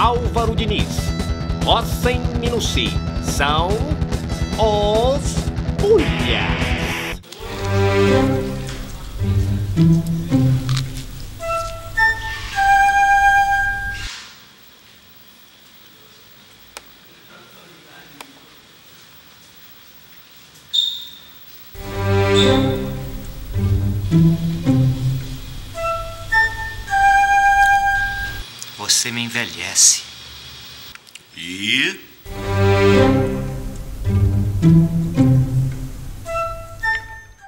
Álvaro Diniz, Hossen Minussi, são Os Pulhas. Você me envelhece. E...